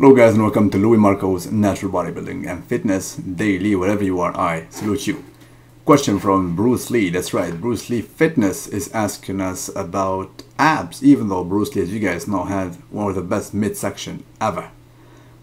Hello guys, and welcome to Louis Marco's Natural Bodybuilding and Fitness Daily. Wherever you are, I salute you. Question from Bruce Lee. That's right, Bruce Lee Fitness is asking us about abs, even though Bruce Lee, as you guys know, had one of the best midsection ever.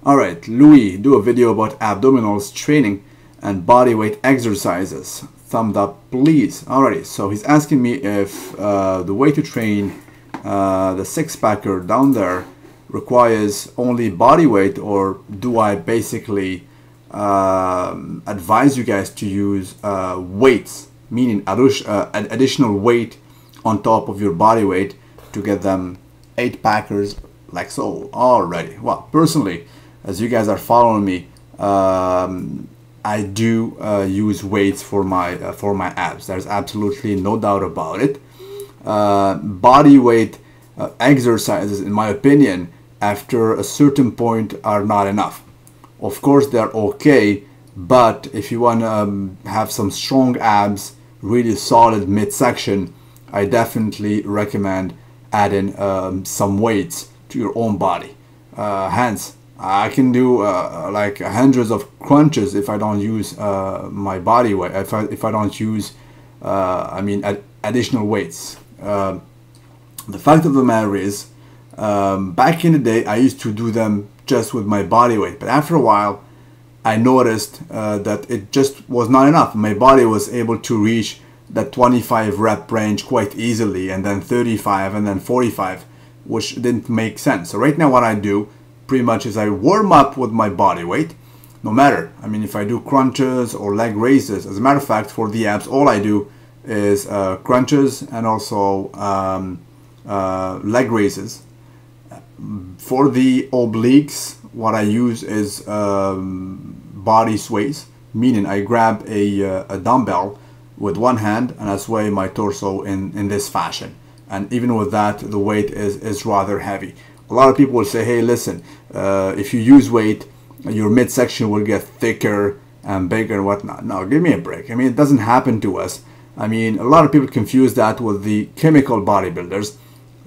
Alright, Louis, do a video about abdominals training and bodyweight exercises. Thumbs up, please. Alrighty, so he's asking me if the way to train the six-packer down there requires only body weight, or do I basically advise you guys to use weights, meaning additional weight on top of your body weight to get them eight packers like so? Already, well, personally, as you guys are following me, I do use weights for my abs. There's absolutely no doubt about it. Body weight exercises, in my opinion, after a certain point are not enough. Of course they're okay, but if you want to have some strong abs, really solid midsection, I definitely recommend adding some weights to your own body. Hence, I can do like hundreds of crunches if I don't use my body weight, if I don't use additional weights. The fact of the matter is, back in the day, I used to do them just with my body weight. But after a while, I noticed that it just was not enough. My body was able to reach that 25 rep range quite easily, and then 35, and then 45, which didn't make sense. So right now what I do pretty much is I warm up with my body weight, no matter. I mean, if I do crunches or leg raises, as a matter of fact, for the abs, all I do is crunches and also leg raises. For the obliques, what I use is body sways, meaning I grab a dumbbell with one hand and I sway my torso in this fashion. And even with that, the weight is rather heavy. A lot of people will say, hey, listen, if you use weight, your midsection will get thicker and bigger and whatnot. No, give me a break. I mean, it doesn't happen to us. I mean, a lot of people confuse that with the chemical bodybuilders.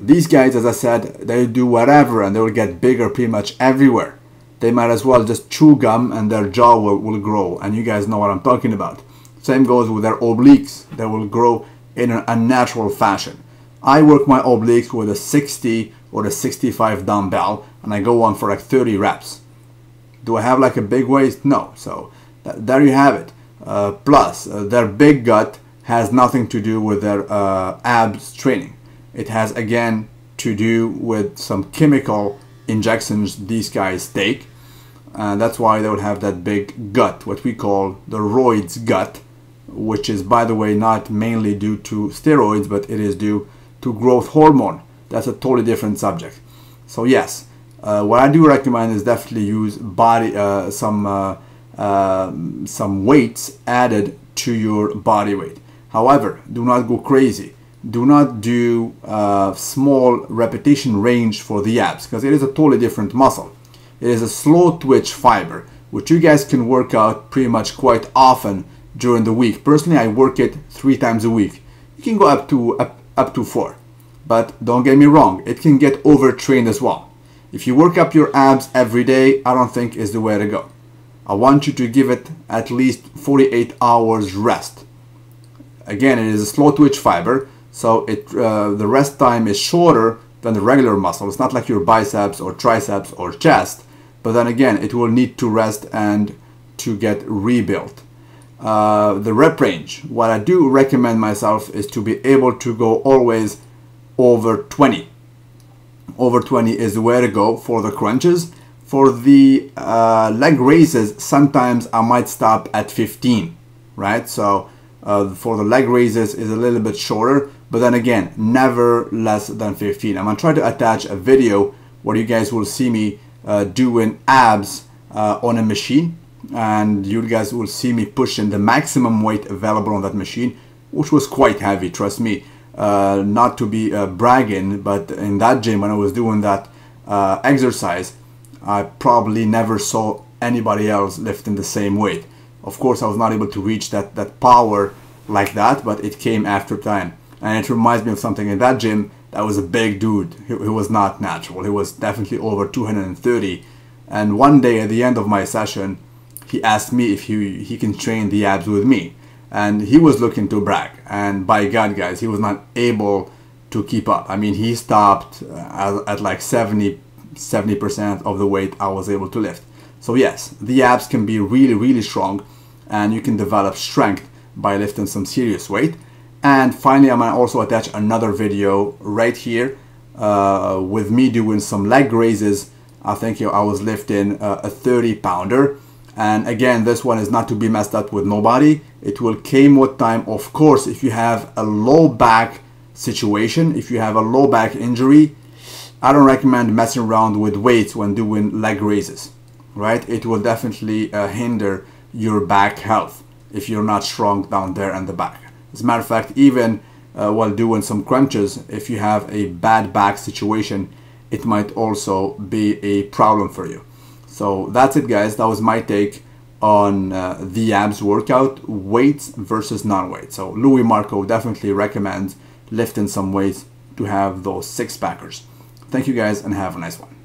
These guys, as I said, they do whatever and they will get bigger pretty much everywhere. They might as well just chew gum and their jaw will grow. And you guys know what I'm talking about. Same goes with their obliques. They will grow in an unnatural fashion. I work my obliques with a 60 or a 65 dumbbell and I go on for like 30 reps. Do I have like a big waist? No. So there you have it. Plus, their big gut has nothing to do with their abs training. It has, again, to do with some chemical injections these guys take. And that's why they would have that big gut, what we call the roid's gut, which is, by the way, not mainly due to steroids, but it is due to growth hormone. That's a totally different subject. So yes, what I do recommend is definitely use some weights added to your body weight. However, do not go crazy. Do not do small repetition range for the abs, because it is a totally different muscle. It is a slow twitch fiber, which you guys can work out pretty much quite often during the week. Personally, I work it 3 times a week. You can go up to 4, but don't get me wrong, it can get overtrained as well. If you work up your abs every day, I don't think is the way to go. I want you to give it at least 48 hours rest. Again, it is a slow twitch fiber, so the rest time is shorter than the regular muscle. It's not like your biceps or triceps or chest, but then again, it will need to rest and to get rebuilt. The rep range, what I do recommend myself is to be able to go always over 20. Over 20 is the way to go for the crunches. For the leg raises, sometimes I might stop at 15, right? So for the leg raises is a little bit shorter, but then again, never less than 15. I'm gonna try to attach a video where you guys will see me doing abs on a machine, and you guys will see me pushing the maximum weight available on that machine, which was quite heavy, trust me. Not to be bragging, but in that gym when I was doing that exercise, I probably never saw anybody else lifting the same weight. Of course, I was not able to reach that power like that, but it came after time. And it reminds me of something in that gym. That was a big dude. He was not natural. He was definitely over 230 And one day at the end of my session, he asked me if he can train the abs with me. And he was looking to brag. And by God, guys, he was not able to keep up. I mean, he stopped at like 70% of the weight I was able to lift. So yes, the abs can be really, really strong, and you can develop strength by lifting some serious weight. And finally, I'm gonna also attach another video right here with me doing some leg raises. I think I was lifting a 30-pounder. And again, this one is not to be messed up with nobody. It will came with time. Of course, if you have a low back situation, if you have a low back injury, I don't recommend messing around with weights when doing leg raises, right? It will definitely hinder your back health if you're not strong down there in the back. As a matter of fact, even while doing some crunches, if you have a bad back situation, it might also be a problem for you. So that's it, guys. That was my take on the abs workout, weights versus non-weight. So Louis Marco definitely recommends lifting some weights to have those six-packers. Thank you, guys, and have a nice one.